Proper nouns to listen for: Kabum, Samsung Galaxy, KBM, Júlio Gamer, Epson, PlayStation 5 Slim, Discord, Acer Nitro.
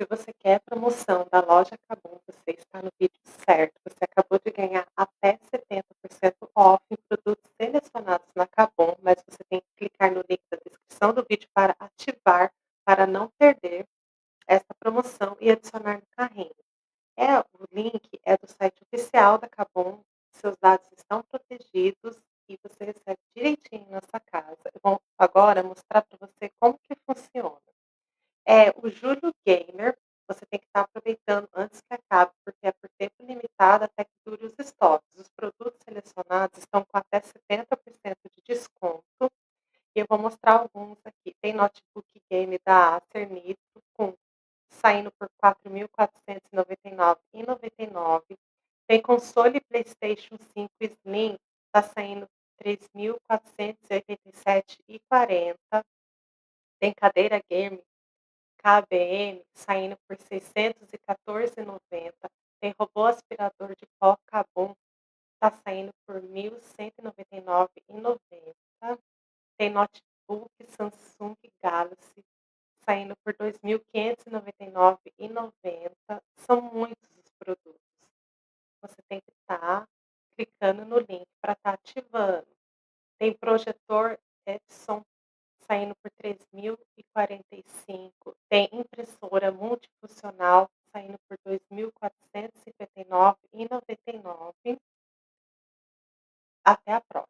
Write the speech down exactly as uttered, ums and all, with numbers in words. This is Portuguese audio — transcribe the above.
Se você quer a promoção da loja Kabum, você está no vídeo certo. Você acabou de ganhar até setenta por cento off em produtos selecionados na Kabum, mas você tem que clicar no link da descrição do vídeo para ativar, para não perder essa promoção e adicionar no carrinho. É, o link é do site oficial da Kabum, seus dados estão protegidos e você recebe direitinho na sua casa. Eu vou agora mostrar para você como que funciona. É o Júlio Gamer, você tem que estar aproveitando antes que acabe, porque é por tempo limitado até que dure os estoques. Os produtos selecionados estão com até setenta por cento de desconto. E eu vou mostrar alguns aqui. Tem notebook game da Acer Nitro, com, saindo por quatro mil quatrocentos e noventa e nove reais e noventa e nove centavos. Tem console PlayStation cinco Slim, está saindo três mil quatrocentos e oitenta e sete reais e quarenta centavos. Tem cadeira game K B M, saindo por seiscentos e quatorze reais e noventa centavos. Tem robô aspirador de pó Kabum, está saindo por mil cento e noventa e nove reais e noventa centavos. Tem notebook Samsung Galaxy, saindo por dois mil quinhentos e noventa e nove reais e noventa centavos. São muitos os produtos. Você tem que estar tá clicando no link para estar tá ativando. Tem projetor Epson, saindo por três mil e quarenta e cinco reais. Tem impressora multifuncional, saindo por dois mil quatrocentos e cinquenta e nove reais e noventa e nove centavos. Até a próxima.